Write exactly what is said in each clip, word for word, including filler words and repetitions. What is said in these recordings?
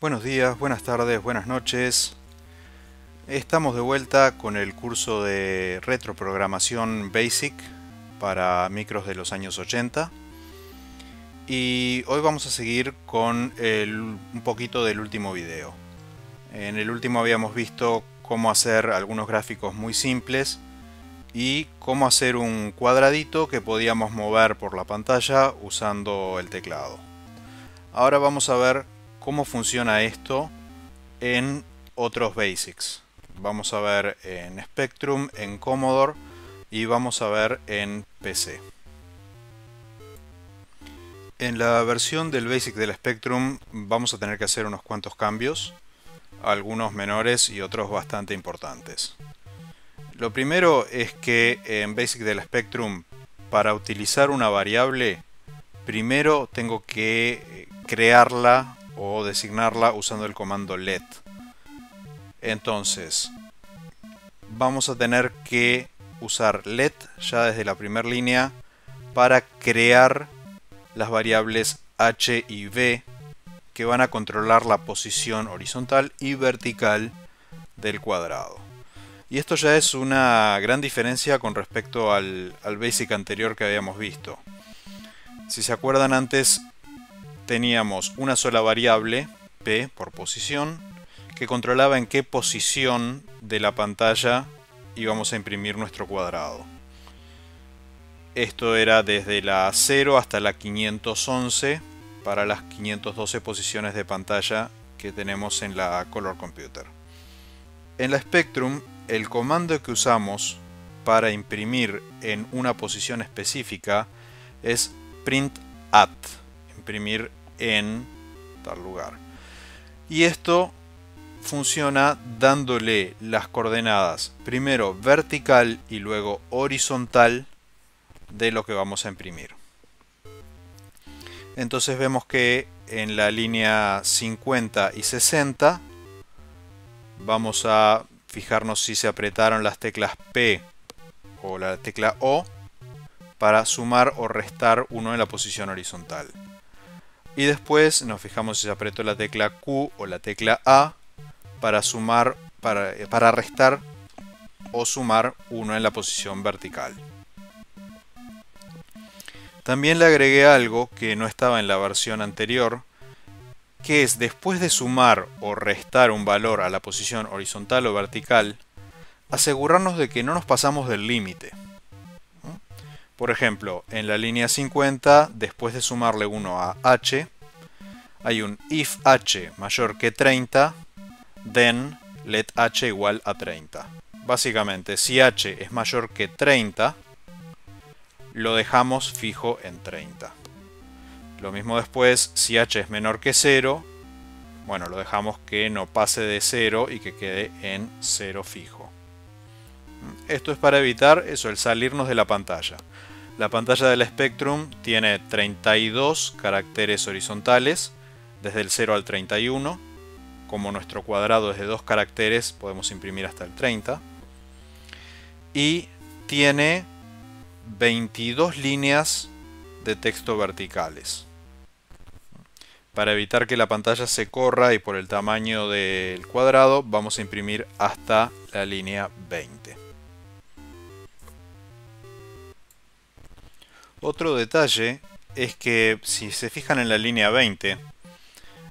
Buenos días, buenas tardes, buenas noches. Estamos de vuelta con el curso de retroprogramación BASIC para micros de los años ochenta. Y hoy vamos a seguir con el, un poquito del último video. En el último habíamos visto cómo hacer algunos gráficos muy simples y cómo hacer un cuadradito que podíamos mover por la pantalla usando el teclado. Ahora vamos a ver cómo funciona esto en otros BASICs. Vamos a ver en Spectrum, en Commodore y vamos a ver en P C. En la versión del BASIC del Spectrum vamos a tener que hacer unos cuantos cambios, algunos menores y otros bastante importantes. Lo primero es que en BASIC del Spectrum, para utilizar una variable, primero tengo que crearla o designarla usando el comando let. Entonces vamos a tener que usar let ya desde la primera línea para crear las variables h y v que van a controlar la posición horizontal y vertical del cuadrado. Y esto ya es una gran diferencia con respecto al, al BASIC anterior que habíamos visto. Si se acuerdan, antes teníamos una sola variable, P, por posición, que controlaba en qué posición de la pantalla íbamos a imprimir nuestro cuadrado. Esto era desde la cero hasta la quinientos once para las quinientas doce posiciones de pantalla que tenemos en la Color Computer. En la Spectrum, el comando que usamos para imprimir en una posición específica es print at, imprimir en tal lugar, y esto funciona dándole las coordenadas primero vertical y luego horizontal de lo que vamos a imprimir. Entonces vemos que en la línea cincuenta y sesenta vamos a fijarnos si se apretaron las teclas P o la tecla O para sumar o restar uno en la posición horizontal. Y después nos fijamos si se apretó la tecla Q o la tecla A para sumar, para, para restar o sumar uno en la posición vertical. También le agregué algo que no estaba en la versión anterior, que es después de sumar o restar un valor a la posición horizontal o vertical, asegurarnos de que no nos pasamos del límite. Por ejemplo, en la línea cincuenta, después de sumarle uno a h, hay un if h mayor que treinta, then let h igual a treinta. Básicamente, si h es mayor que treinta, lo dejamos fijo en treinta. Lo mismo después, si h es menor que cero, bueno, lo dejamos que no pase de cero y que quede en cero fijo. Esto es para evitar eso, el salirnos de la pantalla. La pantalla del Spectrum tiene treinta y dos caracteres horizontales, desde el cero al treinta y uno. Como nuestro cuadrado es de dos caracteres, podemos imprimir hasta el treinta. Y tiene veintidós líneas de texto verticales. Para evitar que la pantalla se corra y por el tamaño del cuadrado, vamos a imprimir hasta la línea veinte. Otro detalle es que si se fijan en la línea veinte,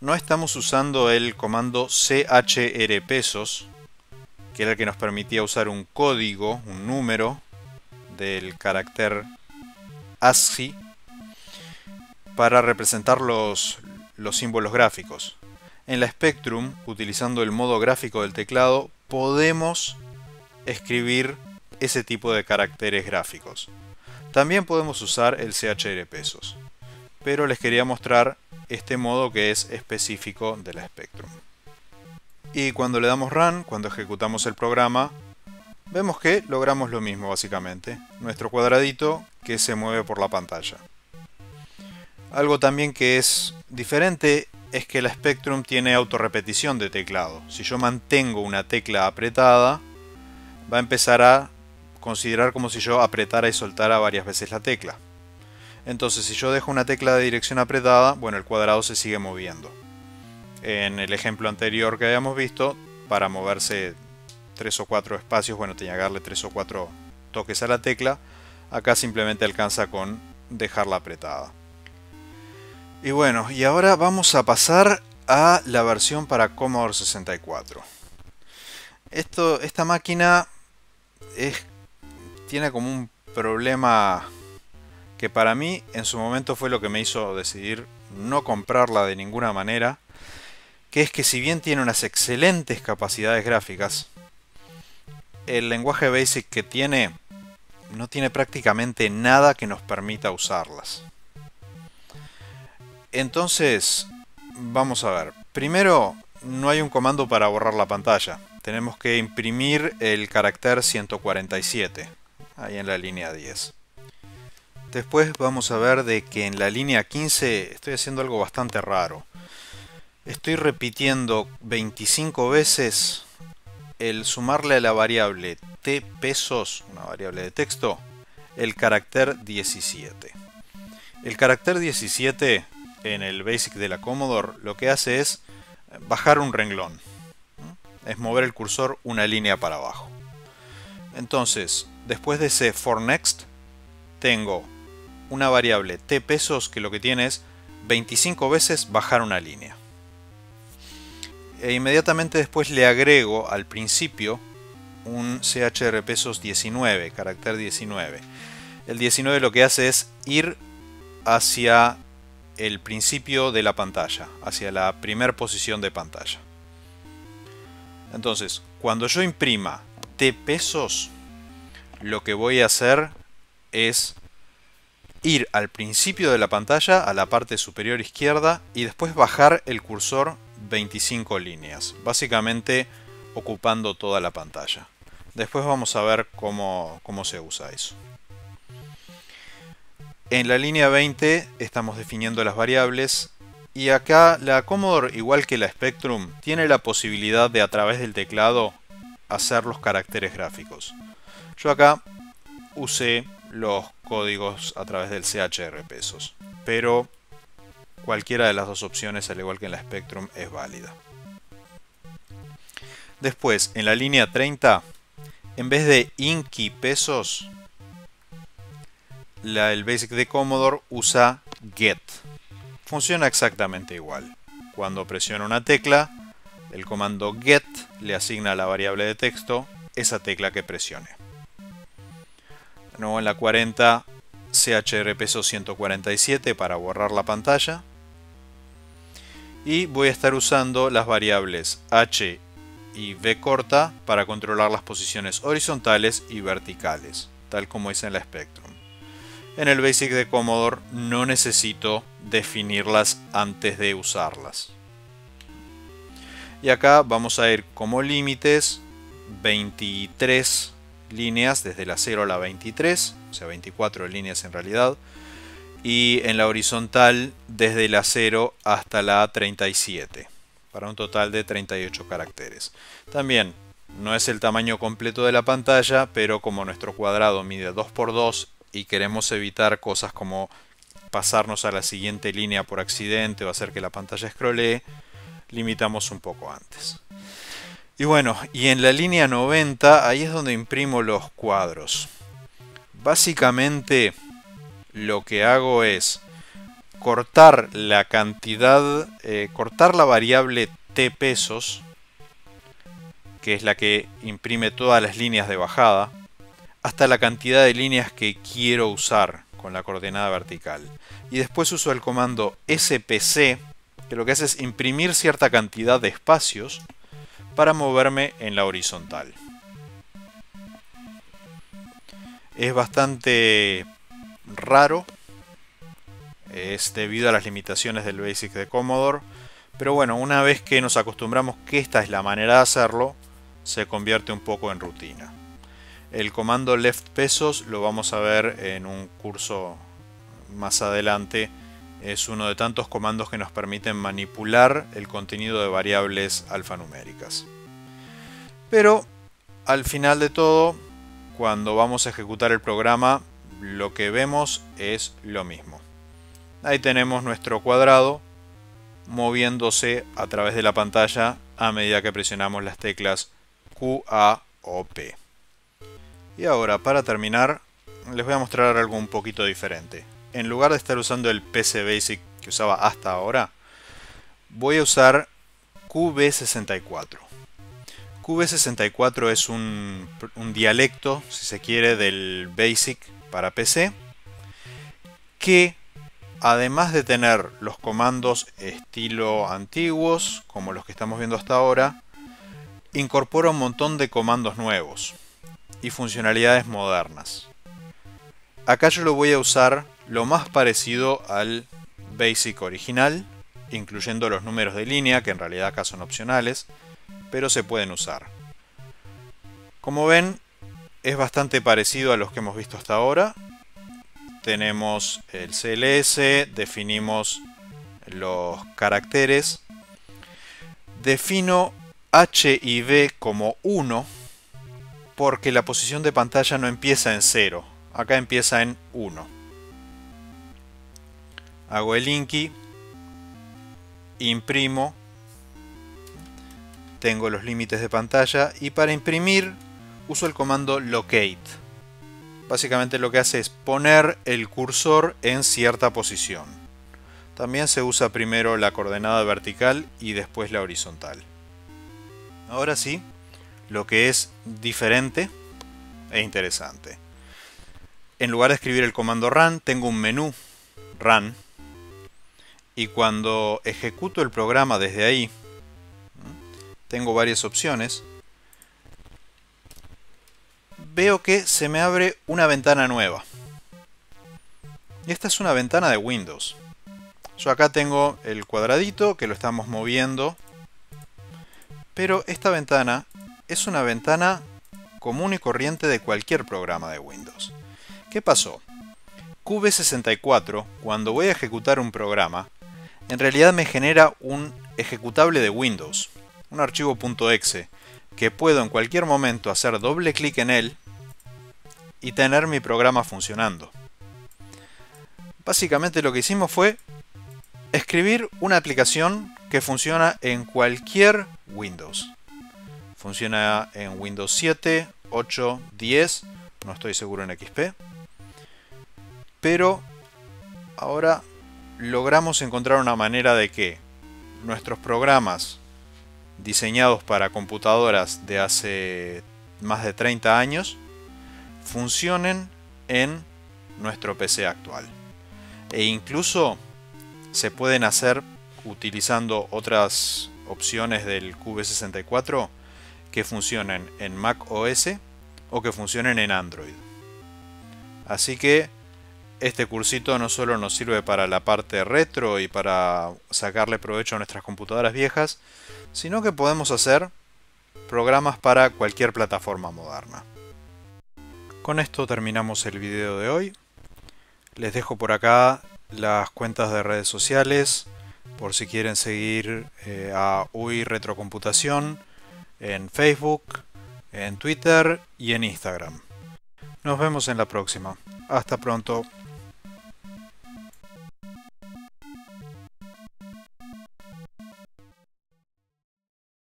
no estamos usando el comando chr pesos, que era el que nos permitía usar un código, un número del carácter ASCII para representar los, los símbolos gráficos. En la Spectrum, utilizando el modo gráfico del teclado, podemos escribir ese tipo de caracteres gráficos. También podemos usar el C H R pesos, pero les quería mostrar este modo que es específico de la Spectrum. Y cuando le damos Run, cuando ejecutamos el programa, vemos que logramos lo mismo básicamente, nuestro cuadradito que se mueve por la pantalla. Algo también que es diferente es que la Spectrum tiene autorrepetición de teclado. Si yo mantengo una tecla apretada, va a empezar a considerar como si yo apretara y soltara varias veces la tecla. Entonces, si yo dejo una tecla de dirección apretada, bueno, el cuadrado se sigue moviendo. en el ejemplo anterior que habíamos visto, para moverse tres o cuatro espacios, bueno, tenía que darle tres o cuatro toques a la tecla. Acá simplemente alcanza con dejarla apretada. Y bueno, y ahora vamos a pasar a la versión para Commodore sesenta y cuatro. Esto, esta máquina es, tiene como un problema que para mí en su momento fue lo que me hizo decidir no comprarla de ninguna manera, que es que si bien tiene unas excelentes capacidades gráficas, el lenguaje BASIC que tiene no tiene prácticamente nada que nos permita usarlas. Entonces, vamos a ver. Primero, no hay un comando para borrar la pantalla. Tenemos que imprimir el carácter ciento cuarenta y siete, ahí en la línea diez. Después vamos a ver de que en la línea quince estoy haciendo algo bastante raro. Estoy repitiendo veinticinco veces el sumarle a la variable t pesos, una variable de texto, el carácter diecisiete. El carácter diecisiete... en el BASIC de la Commodore lo que hace es bajar un renglón, es mover el cursor una línea para abajo. Entonces, después de ese for next, tengo una variable t pesos que lo que tiene es veinticinco veces bajar una línea. E inmediatamente después le agrego al principio un chr pesos diecinueve, carácter diecinueve. El diecinueve lo que hace es ir hacia el principio de la pantalla, hacia la primera posición de pantalla. Entonces, cuando yo imprima t pesos, lo que voy a hacer es ir al principio de la pantalla, a la parte superior izquierda, y después bajar el cursor veinticinco líneas, básicamente ocupando toda la pantalla. Después vamos a ver cómo, cómo se usa eso. En la línea veinte estamos definiendo las variables, y acá la Commodore, igual que la Spectrum, tiene la posibilidad de a través del teclado hacer los caracteres gráficos. Yo acá usé los códigos a través del chr pesos, pero cualquiera de las dos opciones, al igual que en la Spectrum, es válida. Después, en la línea treinta, en vez de inky pesos, La, el BASIC de Commodore usa get. Funciona exactamente igual. Cuando presiona una tecla, el comando get le asigna a la variable de texto esa tecla que presione. De nuevo en la cuarenta, chr peso ciento cuarenta y siete para borrar la pantalla. Y voy a estar usando las variables h y v corta para controlar las posiciones horizontales y verticales, tal como hice en la Spectrum. En el BASIC de Commodore no necesito definirlas antes de usarlas. Y acá vamos a ir como límites veintitrés líneas, desde la cero a la veintitrés, o sea veinticuatro líneas en realidad. Y en la horizontal desde la cero hasta la treinta y siete, para un total de treinta y ocho caracteres. También no es el tamaño completo de la pantalla, pero como nuestro cuadrado mide dos por dos, y queremos evitar cosas como pasarnos a la siguiente línea por accidente o hacer que la pantalla scrollee, limitamos un poco antes. Y bueno, y en la línea noventa, ahí es donde imprimo los cuadros. Básicamente lo que hago es cortar la cantidad, eh, cortar la variable t pesos, que es la que imprime todas las líneas de bajada, hasta la cantidad de líneas que quiero usar con la coordenada vertical. Y después uso el comando spc, que lo que hace es imprimir cierta cantidad de espacios para moverme en la horizontal. Es bastante raro, es debido a las limitaciones del BASIC de Commodore, pero bueno, una vez que nos acostumbramos que esta es la manera de hacerlo, se convierte un poco en rutina. El comando left pesos lo vamos a ver en un curso más adelante. Es uno de tantos comandos que nos permiten manipular el contenido de variables alfanuméricas. Pero al final de todo, cuando vamos a ejecutar el programa, lo que vemos es lo mismo. Ahí tenemos nuestro cuadrado moviéndose a través de la pantalla a medida que presionamos las teclas Q, A o P. Y ahora, para terminar, les voy a mostrar algo un poquito diferente. En lugar de estar usando el P C Basic que usaba hasta ahora, voy a usar Q B sesenta y cuatro. Q B sesenta y cuatro es un, un dialecto, si se quiere, del BASIC para P C, que además de tener los comandos estilo antiguos, como los que estamos viendo hasta ahora, incorpora un montón de comandos nuevos y funcionalidades modernas. Acá yo lo voy a usar lo más parecido al BASIC original, incluyendo los números de línea, que en realidad acá son opcionales, pero se pueden usar. Como ven, es bastante parecido a los que hemos visto hasta ahora. Tenemos el C L S, definimos los caracteres. Defino H y B como uno, porque la posición de pantalla no empieza en cero, acá empieza en uno. Hago el inky, imprimo, tengo los límites de pantalla, y para imprimir uso el comando locate. Básicamente lo que hace es poner el cursor en cierta posición. También se usa primero la coordenada vertical y después la horizontal. Ahora sí, lo que es diferente e interesante. En lugar de escribir el comando run, tengo un menú run, y cuando ejecuto el programa desde ahí, tengo varias opciones. Veo que se me abre una ventana nueva. Y esta es una ventana de Windows. Yo acá tengo el cuadradito que lo estamos moviendo. Pero esta ventana es una ventana común y corriente de cualquier programa de Windows. ¿Qué pasó? Q B sesenta y cuatro, cuando voy a ejecutar un programa, en realidad me genera un ejecutable de Windows. Un archivo .exe que puedo en cualquier momento hacer doble clic en él y tener mi programa funcionando. Básicamente lo que hicimos fue escribir una aplicación que funciona en cualquier Windows. Funciona en Windows siete, ocho, diez, no estoy seguro en X P. Pero ahora logramos encontrar una manera de que nuestros programas diseñados para computadoras de hace más de treinta años funcionen en nuestro P C actual, e incluso se pueden hacer utilizando otras opciones del Q B sesenta y cuatro que funcionen en Mac O S o que funcionen en Android. Así que este cursito no solo nos sirve para la parte retro y para sacarle provecho a nuestras computadoras viejas, sino que podemos hacer programas para cualquier plataforma moderna. Con esto terminamos el video de hoy. Les dejo por acá las cuentas de redes sociales, por si quieren seguir eh, a U I Retrocomputación en Facebook, en Twitter y en Instagram. Nos vemos en la próxima. Hasta pronto.